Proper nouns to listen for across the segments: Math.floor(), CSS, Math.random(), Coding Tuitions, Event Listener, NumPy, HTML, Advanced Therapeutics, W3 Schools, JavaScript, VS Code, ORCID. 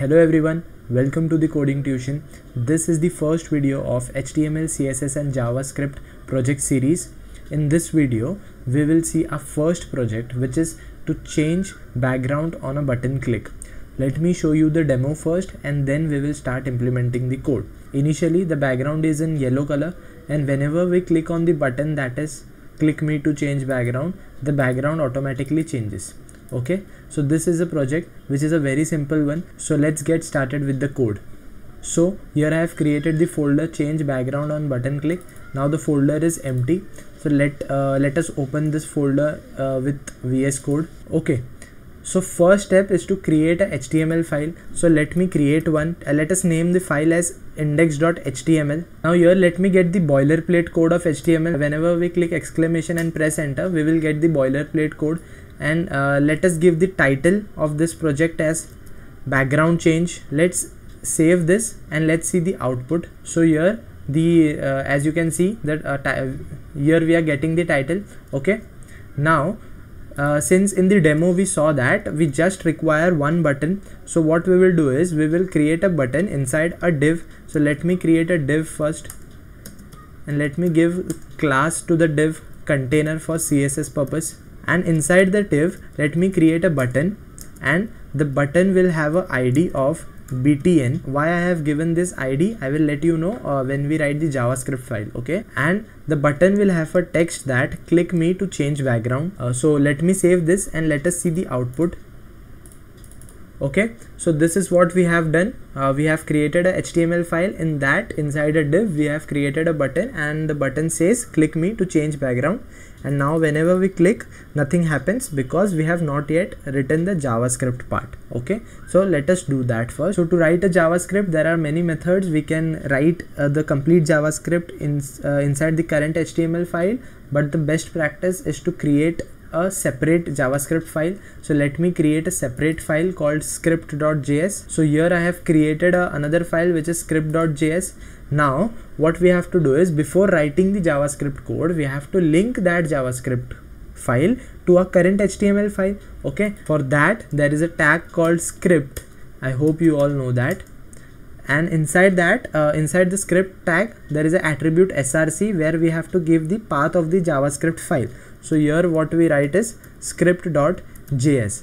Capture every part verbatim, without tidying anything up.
Hello everyone, welcome to the Coding Tuition. This is the first video of H T M L, C S S and JavaScript project series. In this video, we will see our first project, which is to change background on a button click. Let me show you the demo first and then we will start implementing the code. Initially, the background is in yellow color, and whenever we click on the button that is click me to change background, the background automatically changes. Okay, so this is a project which is a very simple one. So let's get started with the code. So here I have created the folder change background on button click. Now the folder is empty. So let uh, let us open this folder uh, with V S Code. Okay, so first step is to create a H T M L file. So let me create one. Uh, let us name the file as index dot H T M L. Now here let me get the boilerplate code of H T M L. Whenever we click exclamation and press enter, we will get the boilerplate code. And uh, let us give the title of this project as background change. Let's save this and let's see the output. So here the uh, as you can see that uh, here we are getting the title. Okay, now uh, since in the demo we saw that we just require one button, so what we will do is we will create a button inside a div. So let me create a div first and let me give class to the div container for C S S purpose. And inside the div, let me create a button, and the button will have an I D of B T N. Why I have given this I D, I will let you know uh, when we write the JavaScript file. Okay, and the button will have a text that click me to change background. Uh, so let me save this and let us see the output. Okay, so this is what we have done. Uh, we have created a H T M L file. In that, inside a div, we have created a button, and the button says click me to change background. And now whenever we click, nothing happens because we have not yet written the JavaScript part. Okay, so let us do that first. So to write a JavaScript, there are many methods. We can write uh, the complete JavaScript in, uh, inside the current H T M L file, but the best practice is to create a separate JavaScript file. So let me create a separate file called script dot J S. So here I have created a, another file which is script dot J S. Now what we have to do is, before writing the JavaScript code, we have to link that JavaScript file to our current H T M L file. Okay, for that there is a tag called script. I hope you all know that. And inside that, uh, inside the script tag, there is an attribute S R C where we have to give the path of the JavaScript file. So here what we write is script dot J S.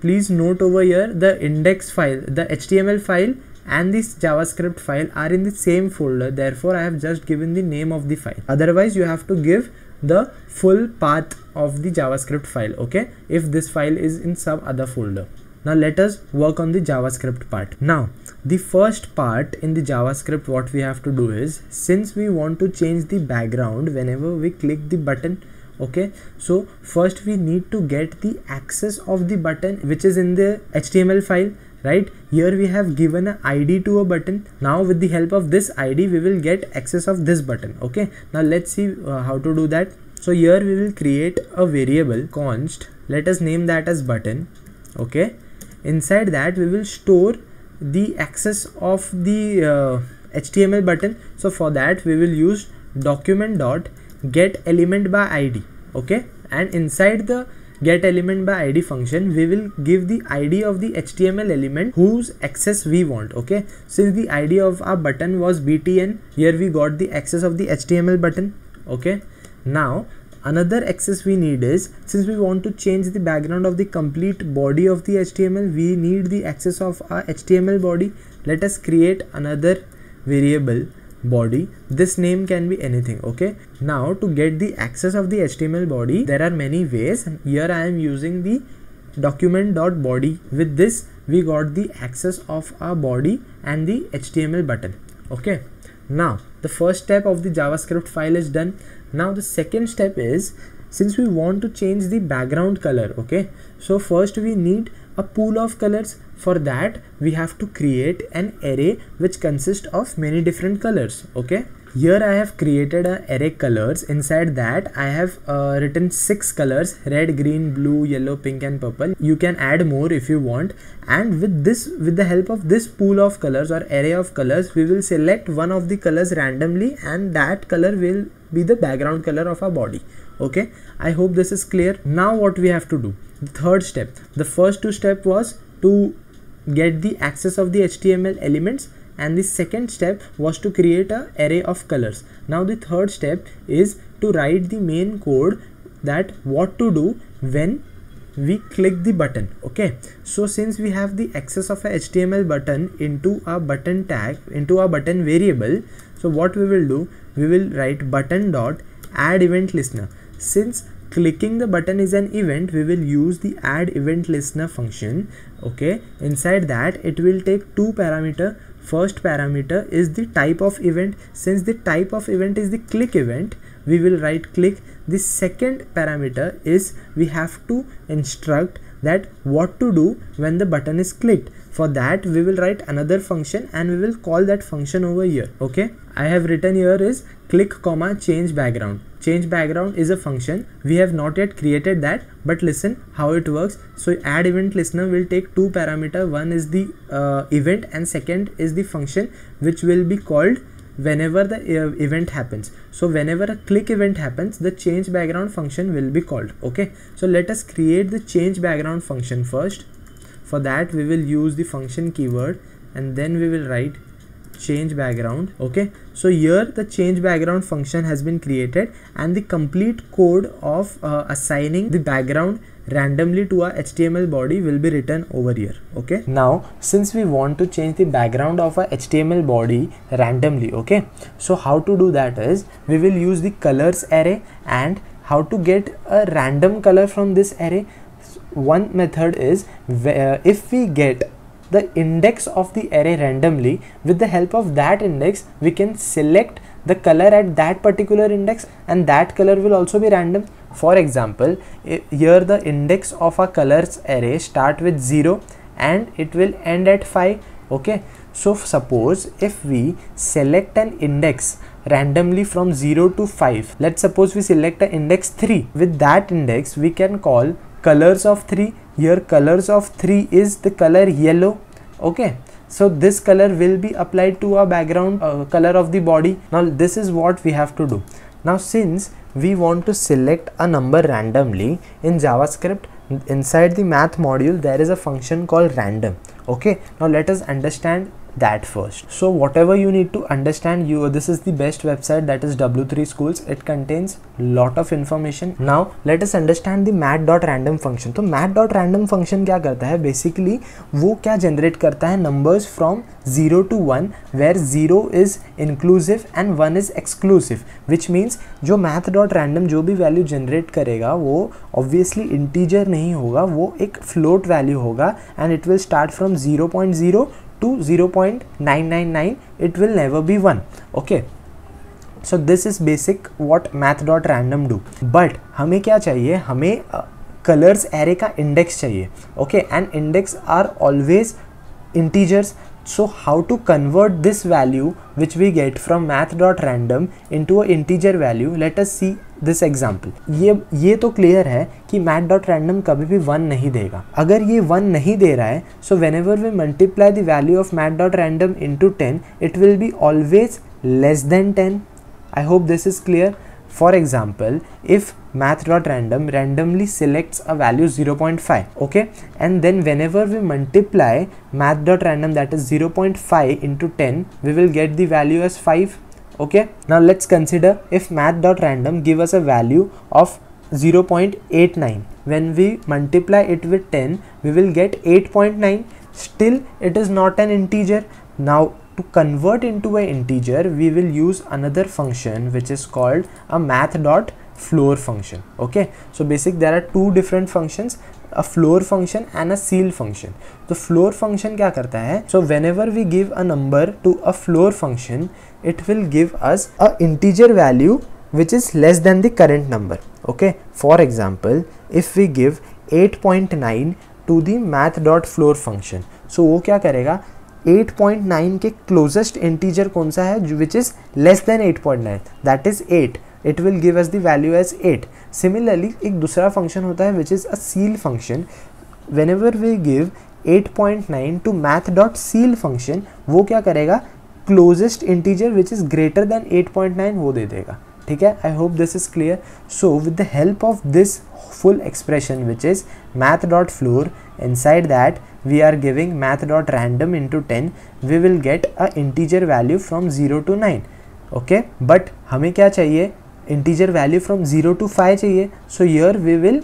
Please note over here, the index file, the H T M L file and this JavaScript file are in the same folder. Therefore, I have just given the name of the file. Otherwise, you have to give the full path of the JavaScript file. Okay, if this file is in some other folder. Now let us work on the JavaScript part. Now the first part in the JavaScript, what we have to do is, since we want to change the background whenever we click the button. Okay, so first we need to get the access of the button which is in the H T M L file. Right here we have given an I D to a button. Now with the help of this I D we will get access of this button. Okay, now let's see uh, how to do that. So here we will create a variable const. Let us name that as button. Okay, inside that we will store the access of the uh, H T M L button. So for that we will use document dot get element by I D. Okay, and inside the get element by I D function we will give the I D of the H T M L element whose access we want. Okay, since the I D of our button was B T N, here we got the access of the H T M L button. Okay, now another access we need is, since we want to change the background of the complete body of the H T M L, we need the access of our H T M L body. Let us create another variable body. This name can be anything. Okay, now to get the access of the H T M L body, there are many ways. Here I am using the document.body. With this we got the access of our body and the H T M L button. Okay, now the first step of the JavaScript file is done. Now the second step is, since we want to change the background color. Okay, so first we need a pool of colors. For that we have to create an array which consists of many different colors. Okay, here I have created an array colors. Inside that I have uh, written six colors: red, green, blue, yellow, pink and purple. You can add more if you want. And with this, with the help of this pool of colors or array of colors, we will select one of the colors randomly, and that color will be the background color of our body. Okay, I hope this is clear. Now what we have to do, the third step. The first two step was to get the access of the H T M L elements, and the second step was to create an array of colors. Now the third step is to write the main code that what to do when we click the button. Okay, so since we have the access of a H T M L button into a button tag, into a button variable, so what we will do, we will write button dot add event listener. Since clicking the button is an event, we will use the add event listener function. Okay, inside that it will take two parameters. First parameter is the type of event. Since the type of event is the click event, we will write click. The second parameter is we have to instruct that what to do when the button is clicked. For that we will write another function and we will call that function over here. Okay, I have written here is click comma change background. Change background is a function, we have not yet created that, but listen how it works. So add event listener will take two parameter, one is the uh, event and second is the function which will be called whenever the uh, event happens. So whenever a click event happens, the change background function will be called. Okay, so let us create the change background function first. For that we will use the function keyword and then we will write change background. Okay, so here the change background function has been created and the complete code of uh, assigning the background randomly to our H T M L body will be written over here. Okay, now since we want to change the background of our H T M L body randomly, okay, so how to do that is we will use the colors array, and how to get a random color from this array, one method is where if we get the index of the array randomly, with the help of that index we can select the color at that particular index, and that color will also be random. For example, here the index of a colors array start with zero and it will end at five. Okay, so suppose if we select an index randomly from zero to five, let's suppose we select an index three. With that index we can call colors of three. Here colors of three is the color yellow. Okay, so this color will be applied to our background uh, color of the body. Now this is what we have to do. Now since we want to select a number randomly in JavaScript, inside the math module there is a function called random. Okay, now let us understand that first. So whatever you need to understand, you this is the best website, that is W three Schools. It contains lot of information. Now let us understand the math.random function. So math.random function क्या करता है? Basically वो क्या generate करता है? Numbers from zero to one where zero is inclusive and one is exclusive, which means जो math.random जो भी value generate करेगा वो obviously integer नहीं होगा, वो एक float value होगा and it will start from zero point zero to zero point nine nine nine, it will never be one. Okay, so this is basic what math.random do. But हमें क्या चाहिए? हमें colors array का index चाहिए. Okay, and index are always integers. So how to convert this value which we get from math.random into an integer value? Let us see this example. ये ये तो clear है कि math.random कभी भी one नहीं देगा. अगर ये one नहीं दे रहा है, so whenever we multiply the value of math.random into ten, it will be always less than ten. I hope this is clear. For example, if math.random randomly selects a value zero point five, okay, and then whenever we multiply math.random, that is zero point five into ten, we will get the value as five. Okay, now let's consider if math.random give us a value of zero point eight nine, when we multiply it with ten we will get eight point nine. Still it is not an integer. Now to convert into an integer we will use another function which is called a math.floor function. Okay, so basically there are two different functions, a floor function and a ceil function. The floor function क्या करता है? So whenever we give a number to a floor function, it will give us a integer value which is less than the current number. Okay, for example if we give eight point nine to the math.floor function, so वो क्या करेगा? eight point nine के closest integer कौन सा है which is less than eight point nine, that is eight. It will give us the value as eight. Similarly एक दूसरा function होता है which is a ceil function. Whenever we give eight point nine to math.ceil function, वो क्या करेगा? Closest integer which is greater than eight point nine वो दे देगा. ठीक है, I hope this is clear. So with the help of this full expression which is math.floor, Inside that we are giving math.random into ten, we will get a integer value from zero to nine. Okay, but हमें क्या चाहिए? Integer value from zero to five चाहिए. So here we will,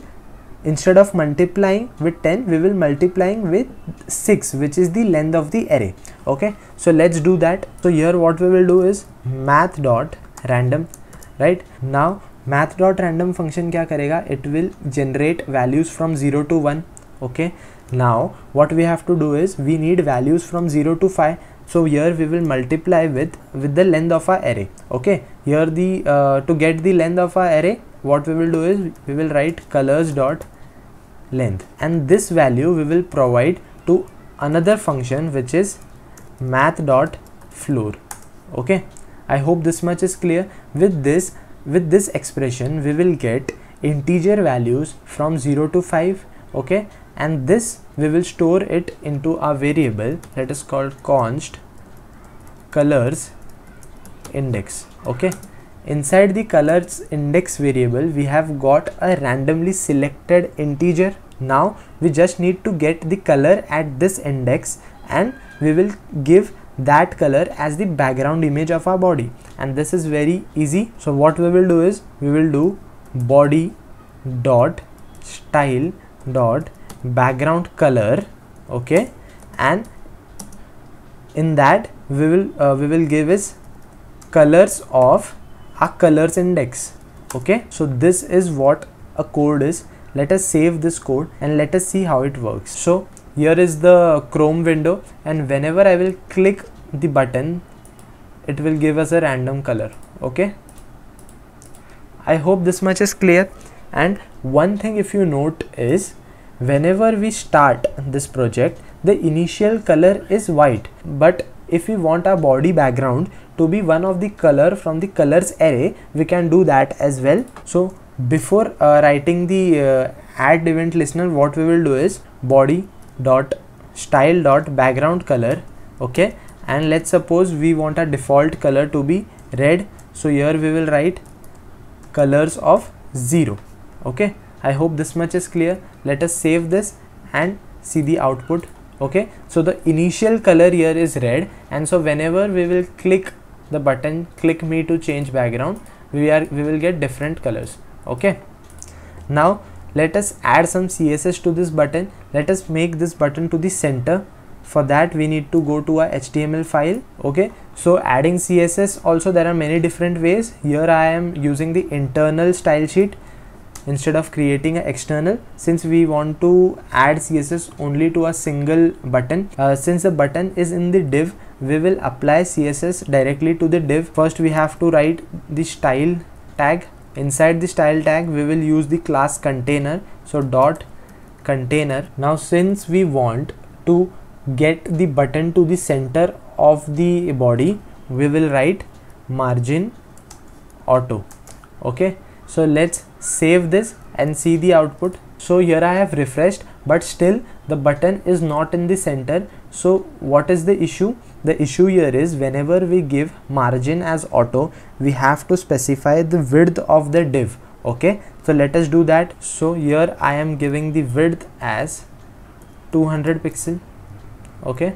instead of multiplying with ten, we will multiplying with six, which is the length of the array. Okay, so let's do that. So here what we will do is math.random, right? Now math.random function क्या करेगा? It will generate values from zero to one. Okay, now what we have to do is we need values from zero to five. So here we will multiply with with the length of our array. Okay, here the uh, to get the length of our array, what we will do is we will write colors dot length, and this value we will provide to another function which is math dot floor. Okay, I hope this much is clear. With this with this expression we will get integer values from zero to five. Okay, and this we will store it into our variable that is called const colors index. Okay, inside the colors index variable we have got a randomly selected integer. Now we just need to get the color at this index, and we will give that color as the background image of our body, and this is very easy. So what we will do is we will do body dot style dot background color. Okay, and in that we will uh, we will give is colors of our colors index. Okay, so this is what a code is. Let us save this code and let us see how it works. So here is the Chrome window, and whenever I will click the button, it will give us a random color. Okay, I hope this much is clear. And one thing if you note is, whenever we start this project, the initial color is white, but if we want our body background to be one of the color from the colors array, we can do that as well. So before uh, writing the uh, add event listener, what we will do is body dot style dot background color. Okay, and let's suppose we want our default color to be red, so here we will write colors of zero. Okay, I hope this much is clear. Let us save this and see the output. Okay, so the initial color here is red, and so whenever we will click the button click me to change background, we are we will get different colors. Okay, now let us add some C S S to this button. Let us make this button to the center. For that we need to go to our H T M L file. Okay, so adding C S S also, there are many different ways. Here I am using the internal style sheet instead of creating an external, since we want to add C S S only to a single button. Uh, since the button is in the div, we will apply C S S directly to the div. First we have to write the style tag. Inside the style tag we will use the class container, so dot container. Now since we want to get the button to the center of the body, we will write margin auto. Okay, so let's save this and see the output. So here I have refreshed, but still the button is not in the center. So what is the issue? The issue here is whenever we give margin as auto, we have to specify the width of the div. Okay, so let us do that. So here I am giving the width as two hundred pixel. Okay,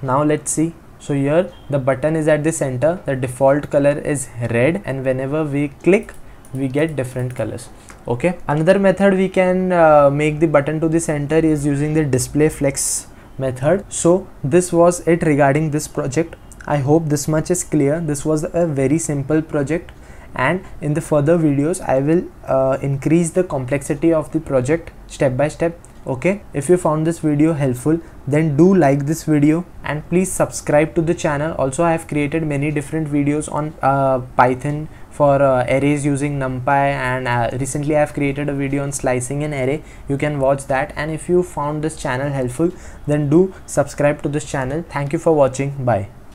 now let's see. So here the button is at the center, the default color is red, and whenever we click we get different colors. Okay, another method we can uh, make the button to the center is using the display flex method. So this was it regarding this project. I hope this much is clear. This was a very simple project, and in the further videos I will uh, increase the complexity of the project step by step. Okay, if you found this video helpful, then do like this video and please subscribe to the channel. Also, I have created many different videos on uh, Python for uh, arrays using NumPy, and uh, recently I have created a video on slicing an array. You can watch that. And if you found this channel helpful, then do subscribe to this channel. Thank you for watching. Bye.